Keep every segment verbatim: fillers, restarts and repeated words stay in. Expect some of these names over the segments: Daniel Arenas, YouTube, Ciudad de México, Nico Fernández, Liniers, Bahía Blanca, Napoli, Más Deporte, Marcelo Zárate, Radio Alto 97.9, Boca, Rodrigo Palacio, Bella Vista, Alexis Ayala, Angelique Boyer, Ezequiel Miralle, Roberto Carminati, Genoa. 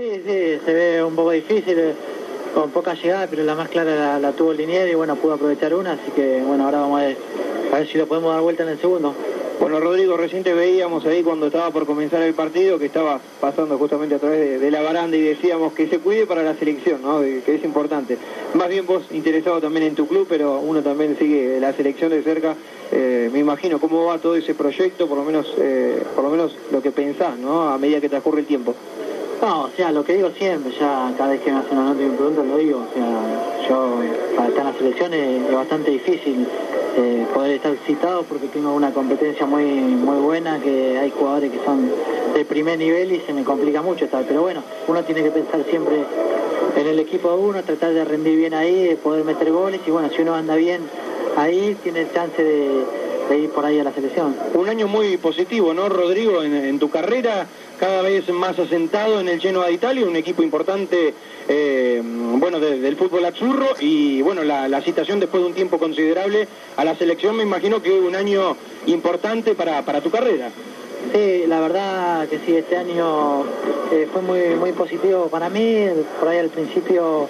Sí, sí, se ve un poco difícil, eh, con poca llegada, pero la más clara la, la tuvo Liniers y bueno, pudo aprovechar una, así que bueno, ahora vamos a ver, a ver si lo podemos dar vuelta en el segundo. Bueno, Rodrigo, recién te veíamos ahí cuando estaba por comenzar el partido, que estaba pasando justamente a través de, de la baranda y decíamos que se cuide para la selección, ¿no? Que es importante. Más bien vos interesado también en tu club, pero uno también sigue la selección de cerca. Eh, me imagino cómo va todo ese proyecto, por lo menos eh, por lo menos lo que pensás, ¿no? A medida que transcurre el tiempo. No, o sea, lo que digo siempre, ya cada vez que me hacen una nota y me preguntan lo digo, o sea, yo para estar en la selección es, es bastante difícil. Eh, poder estar excitado porque tengo una competencia muy muy buena, que hay jugadores que son de primer nivel y se me complica mucho estar, pero bueno, uno tiene que pensar siempre en el equipo de uno, tratar de rendir bien ahí, de poder meter goles y bueno, si uno anda bien ahí tiene chance de, de ir por ahí a la selección. Un año muy positivo, ¿no, Rodrigo? En, en tu carrera, cada vez más asentado en el Genoa de Italia, un equipo importante eh, bueno, de, del fútbol azzurro y bueno, la, la citación después de un tiempo considerable a la selección, me imagino que un año importante para, para tu carrera. Sí, la verdad que sí, este año eh, fue muy, muy positivo para mí, por ahí al principio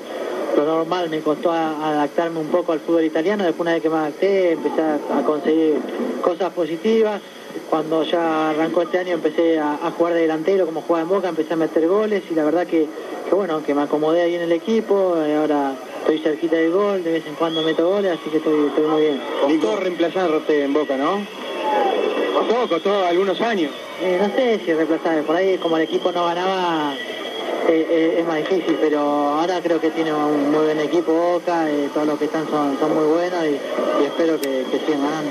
lo normal, me costó adaptarme un poco al fútbol italiano, después una vez que me adapté empecé a conseguir cosas positivas. Cuando ya arrancó este año empecé a, a jugar de delantero, como jugaba en Boca, empecé a meter goles y la verdad que, que bueno, que me acomodé ahí en el equipo, ahora estoy cerquita del gol, de vez en cuando meto goles, así que estoy, estoy muy bien. ¿Costó reemplazarte en Boca, no? Costó, costó algunos años. Eh, no sé si reemplazarme, por ahí como el equipo no ganaba eh, eh, es más difícil, pero ahora creo que tiene un muy buen equipo Boca, eh, todos los que están son, son muy buenos y, y espero que, que sigan ganando.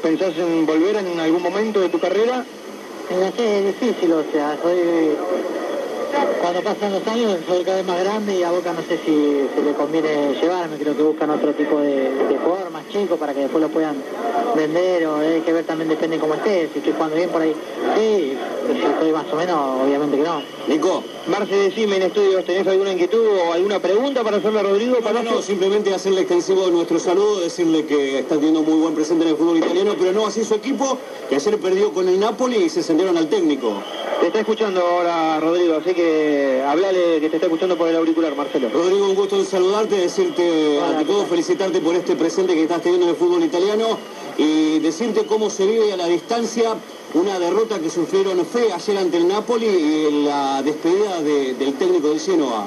¿Pensás en volver en algún momento de tu carrera? No sé, es difícil, o sea, soy cuando pasan los años soy cada vez más grande y a Boca no sé si se le conviene llevarme, creo que buscan otro tipo de, de jugador más chico para que después lo puedan vender o hay que ver también, depende cómo esté, si estoy jugando bien por ahí, sí, si estoy más o menos, obviamente que no. Nico, Marce, decime en estudios, ¿tenés alguna inquietud o alguna pregunta para hacerle a Rodrigo? No, no, simplemente hacerle extensivo nuestro saludo, decirle que está teniendo muy buen presente en el fútbol italiano, pero no así su equipo, que ayer perdió con el Napoli y se sentaron al técnico. Te está escuchando ahora, Rodrigo, así que hablale que te está escuchando por el auricular, Marcelo. Rodrigo, un gusto en saludarte, decirte, hola, ante todo, felicitarte por este presente que estás teniendo en el fútbol italiano y decirte cómo se vive a la distancia una derrota que sufrieron fe ayer ante el Napoli y la despedida de, del técnico de Genoa.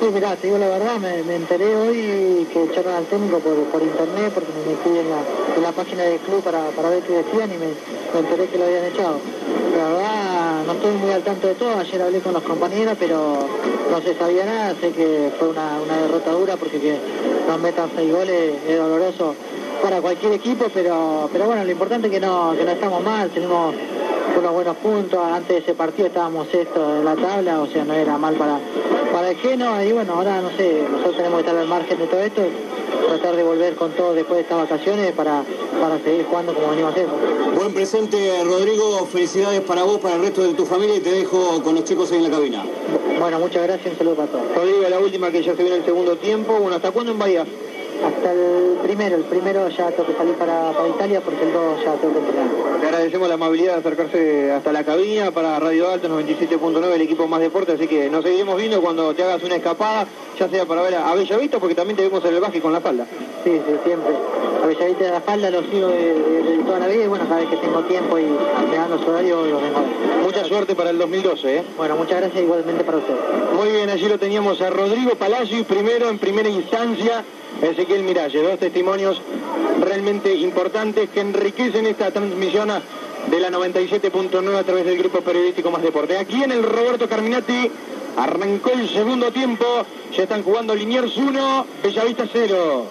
Sí, mirá, te digo la verdad, me, me enteré hoy que echaron al técnico por, por internet porque me metí en la, en la página del club para, para ver qué decían y me, me enteré que lo habían echado. La verdad, no estoy muy al tanto de todo, ayer hablé con los compañeros, pero no se sabía nada, sé que fue una, una derrota dura porque que nos metan seis goles es doloroso para cualquier equipo, pero, pero bueno, lo importante es que no, que no estamos mal, tenemos unos buenos puntos, antes de ese partido estábamos sexto en la tabla, o sea, no era mal para, para el Genoa, y bueno, ahora no sé, nosotros tenemos que estar al margen de todo esto, tratar de volver con todo después de estas vacaciones para, para seguir jugando como venimos haciendo. Buen presente, Rodrigo, felicidades para vos, para el resto de tu familia, y te dejo con los chicos ahí en la cabina. Bueno, muchas gracias, un saludo para todos. Rodrigo, la última que ya se viene el segundo tiempo, bueno, ¿hasta cuándo en Bahía? Hasta el primero, el primero ya tengo que salir para, para Italia porque el dos ya tengo que entrenar. Te agradecemos la amabilidad de acercarse hasta la cabina para Radio Alto noventa y siete punto nueve, el equipo Más Deporte, así que nos seguiremos viendo cuando te hagas una escapada, ya sea para ver a Bella Vista, porque también te vemos en el básquet con la falda. Sí, sí, siempre. A Bella Vista de la falda los sigo de, de, de toda la vida y bueno, cada vez que tengo tiempo y me dan los horarios los demás. Mucha suerte para el dos mil doce, ¿eh? Bueno, muchas gracias igualmente para usted. Muy bien, allí lo teníamos a Rodrigo Palacio y primero en primera instancia Ezequiel Miralle, dos testimonios realmente importantes que enriquecen esta transmisión de la noventa y siete punto nueve a través del grupo periodístico Más Deporte. Aquí en el Roberto Carminati arrancó el segundo tiempo, se están jugando Liniers uno, Bella Vista cero.